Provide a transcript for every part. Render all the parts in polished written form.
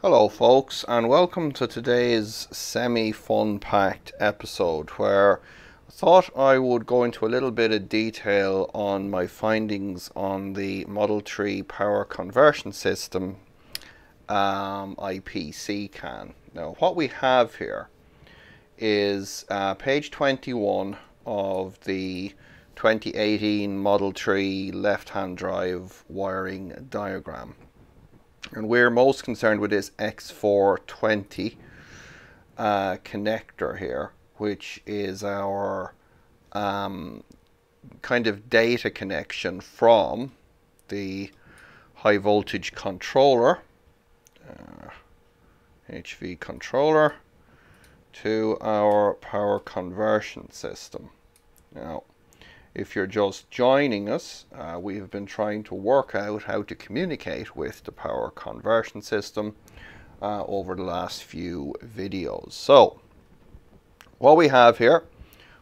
Hello folks, and welcome to today's semi-fun-packed episode where I thought I would go into a little bit of detail on my findings on the Model 3 power conversion system, IPC CAN. Now what we have here is page 21 of the 2018 Model 3 left-hand drive wiring diagram. And we're most concerned with this X420 connector here, which is our kind of data connection from the high voltage controller, HV controller, to our power conversion system. Now, if you're just joining us, we have been trying to work out how to communicate with the power conversion system over the last few videos. So what we have here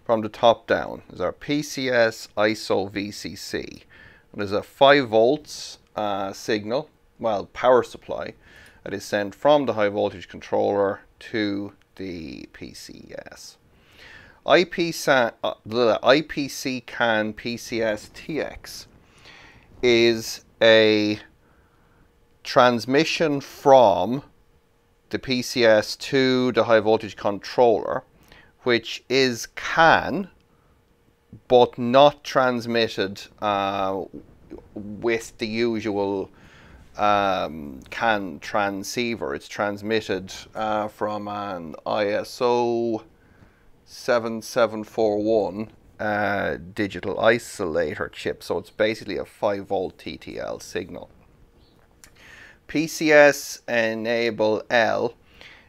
from the top down is our PCS ISO VCC. And there's a 5 volts signal, well, power supply, that is sent from the high voltage controller to the PCS. IPC CAN PCS TX is a transmission from the PCS to the high voltage controller, which is CAN, but not transmitted with the usual CAN transceiver. It's transmitted from an ISO 7741 digital isolator chip, so it's basically a 5 volt TTL signal. PCS enable L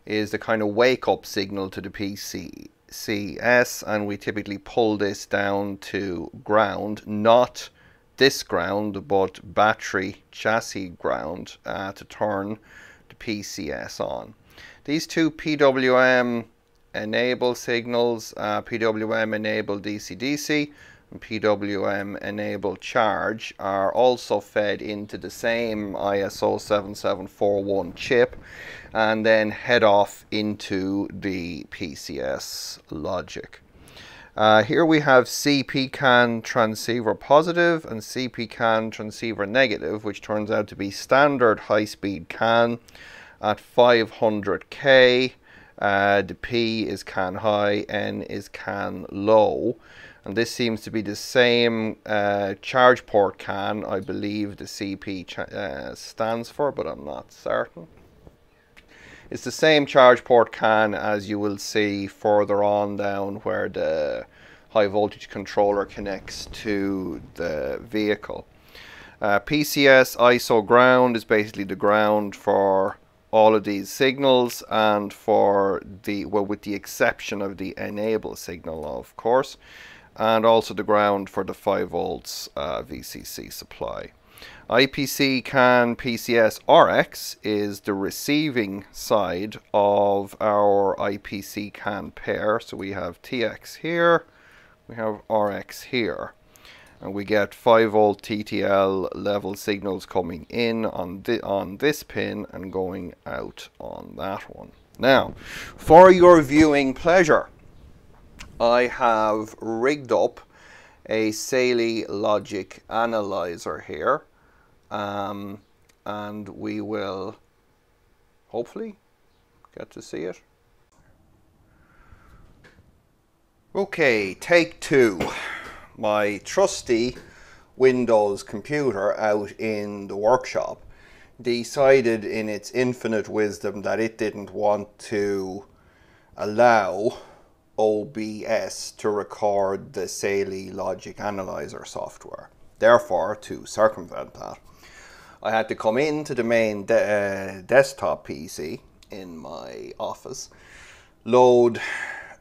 is the kind of wake up signal to the PCS, and we typically pull this down to ground, not this ground but battery chassis ground, to turn the PCS on. These two PWM enable signals, PWM enable DCDC and PWM enable charge, are also fed into the same ISO 7741 chip and then head off into the PCS logic. Here we have CP CAN transceiver positive and CP CAN transceiver negative, which turns out to be standard high-speed CAN at 500K. The P is CAN high, N is CAN low, and this seems to be the same charge port CAN, I believe the CP stands for, but I'm not certain. It's the same charge port CAN as you will see further on down where the high voltage controller connects to the vehicle. PCS ISO ground is basically the ground for all of these signals, and for the, well, with the exception of the enable signal of course, and also the ground for the 5 volts VCC supply. IPC CAN PCS RX is the receiving side of our IPC CAN pair, so we have TX here, we have RX here, and we get 5 volt TTL level signals coming in on this pin and going out on that one. Now, for your viewing pleasure, I have rigged up a Saleae Logic analyzer here, and we will hopefully get to see it. Okay, take two. My trusty Windows computer out in the workshop decided in its infinite wisdom that it didn't want to allow OBS to record the Saleae Logic Analyzer software. Therefore, to circumvent that, I had to come into the main desktop PC in my office, load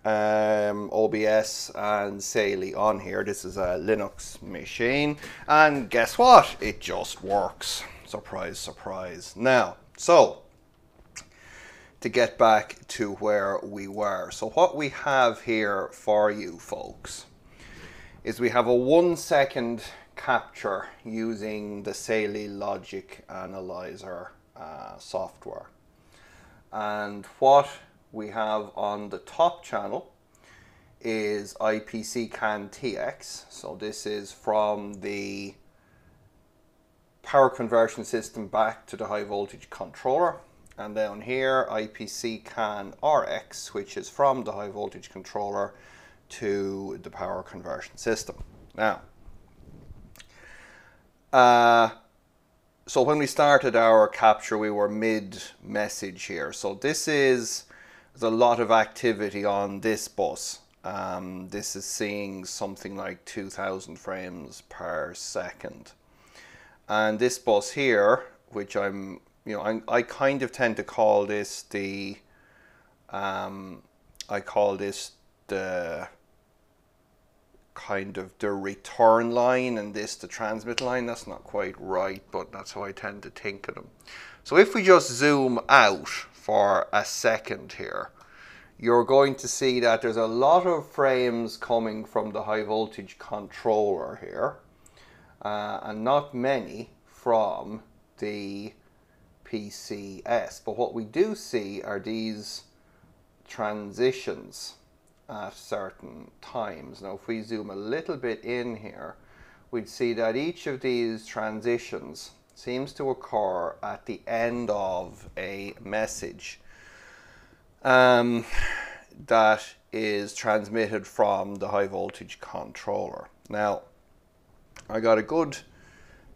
OBS and Saleae on here. This is a Linux machine, and guess what? It just works. Surprise, surprise. Now, so to get back to where we were. So what we have here for you folks is we have a 1 second capture using the Saleae Logic Analyzer software. And what we have on the top channel is IPC CAN TX. So this is from the power conversion system back to the high voltage controller. And down here, IPC CAN RX, which is from the high voltage controller to the power conversion system. Now, so when we started our capture, we were mid-message here. So this is, there's a lot of activity on this bus. This is seeing something like 2,000 frames per second. And this bus here, which I'm, I kind of tend to call this the, I call this the kind of the return line and this the transmit line. That's not quite right, but that's how I tend to think of them. So if we just zoom out for a second here, you're going to see that there's a lot of frames coming from the high voltage controller here, and not many from the PCS. But what we do see are these transitions at certain times. Now if we zoom a little bit in here, we'd see that each of these transitions seems to occur at the end of a message that is transmitted from the high voltage controller. Now I got a good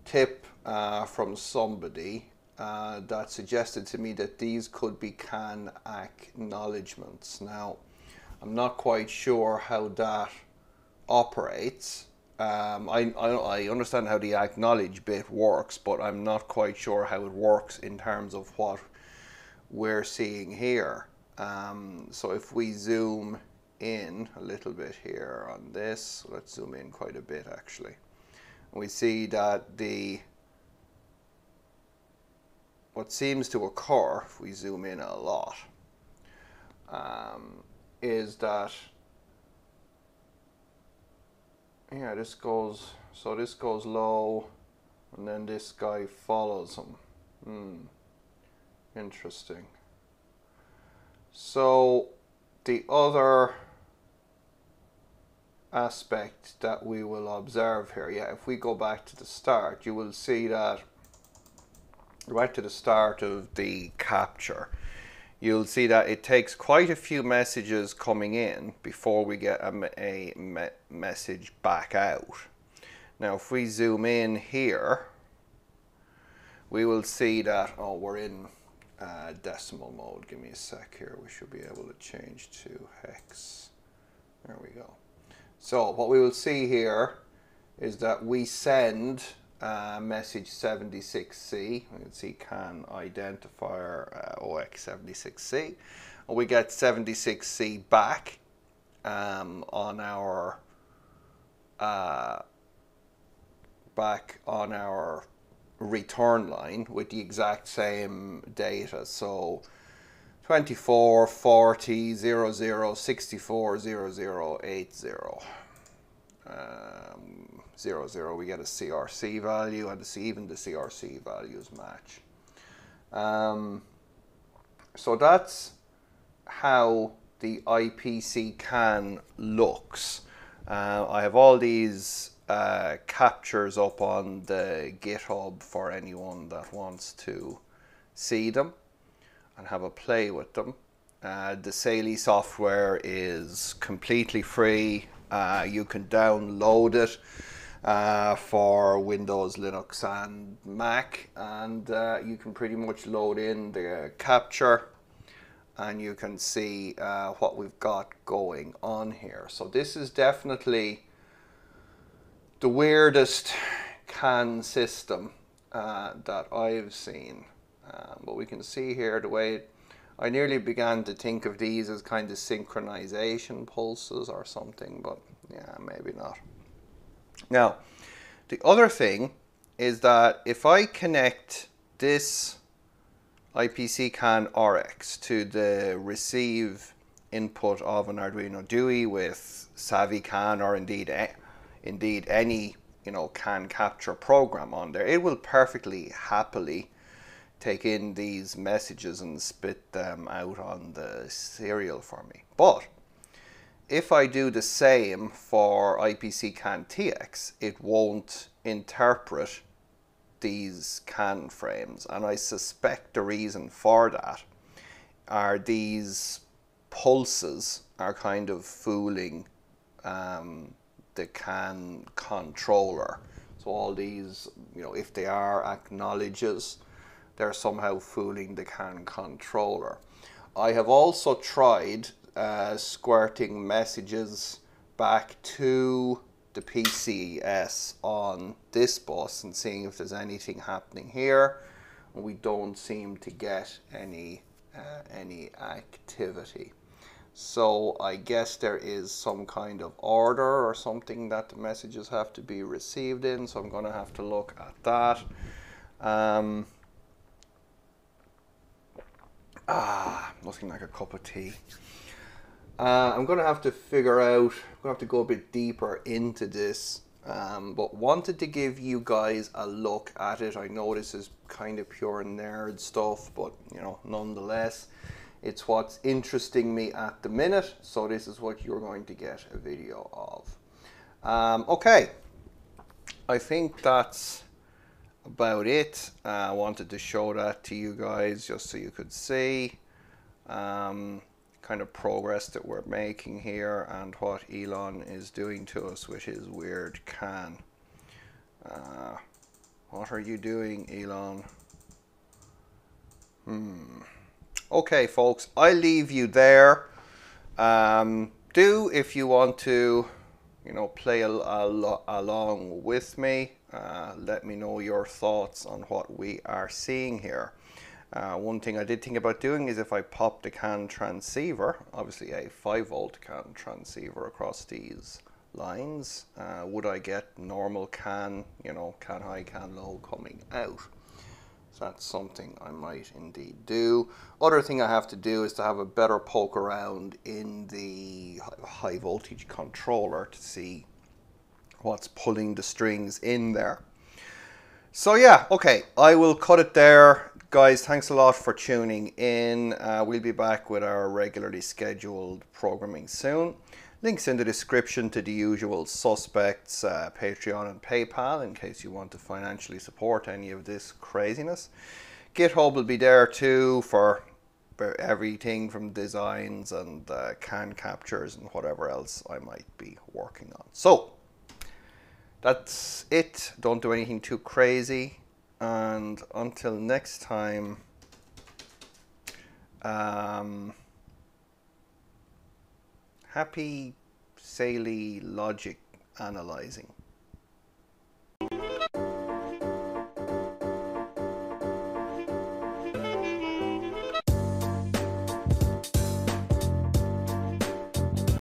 tip from somebody that suggested to me that these could be CAN acknowledgements. Now, I'm not quite sure how that operates. I understand how the acknowledge bit works, but I'm not quite sure how it works in terms of what we're seeing here. So if we zoom in a little bit here on this, let's zoom in quite a bit actually. We see that the what seems to occur, if we zoom in a lot, is that, yeah, this goes, so this goes low, and then this guy follows him. Interesting. So the other aspect that we will observe here, yeah, if we go back to the start, you will see that right to the start of the capture, you'll see that it takes quite a few messages coming in before we get a message back out. Now if we zoom in here, we will see that, oh, we're in decimal mode. Give me a sec here, we should be able to change to hex. There we go. So what we will see here is that we send message 76C, we can see CAN identifier OX76C, and we get 76C back on our return line with the exact same data. So 24 40 00 64 00 80. 00, we get a CRC value, and even the CRC values match. So that's how the IPC CAN looks. I have all these captures up on the GitHub for anyone that wants to see them and have a play with them. The Saleae software is completely free. You can download it for Windows, Linux and Mac, and you can pretty much load in the capture and you can see what we've got going on here. So this is definitely the weirdest CAN system that I've seen. But we can see here the way it, I nearly began to think of these as kind of synchronization pulses or something, but yeah, maybe not. Now, the other thing is that if I connect this IPC CAN RX to the receive input of an Arduino Due with Savvy CAN, or indeed any CAN capture program on there. It will perfectly happily take in these messages and spit them out on the serial for me. But if I do the same for IPC CAN TX, it won't interpret these CAN frames, and I suspect the reason for that are these pulses are kind of fooling the CAN controller. So all these, if they are acknowledges, they're somehow fooling the CAN controller. I have also tried squirting messages back to the PCS on this bus and seeing if there's anything happening here. We don't seem to get any activity. So I guess there is some kind of order or something that the messages have to be received in, so I'm going to have to look at that. Nothing like a cup of tea. I'm going to have to figure out, I'm going to have to go a bit deeper into this, but wanted to give you guys a look at it. I know this is kind of pure nerd stuff, but nonetheless, it's what's interesting me at the minute. So this is what you're going to get a video of. Okay, I think that's about it. I wanted to show that to you guys just so you could see kind of progress that we're making here and what Elon is doing to us with his weird CAN. What are you doing, Elon? Okay, folks, I'll leave you there. Do, if you want to, play along with me, let me know your thoughts on what we are seeing here. One thing I did think about doing is if I pop the CAN transceiver, obviously a 5-volt CAN transceiver across these lines, would I get normal CAN, CAN high, CAN low coming out? So that's something I might indeed do. Other thing I have to do is to have a better poke around in the high voltage controller to see what's pulling the strings in there. So yeah, okay, I will cut it there. Guys, thanks a lot for tuning in. We'll be back with our regularly scheduled programming soon. Links in the description to the usual suspects, Patreon and PayPal, in case you want to financially support any of this craziness. GitHub will be there too for everything from designs and CAN captures and whatever else I might be working on. So that's it. Don't do anything too crazy, and until next time, happy Saleae Logic analyzing.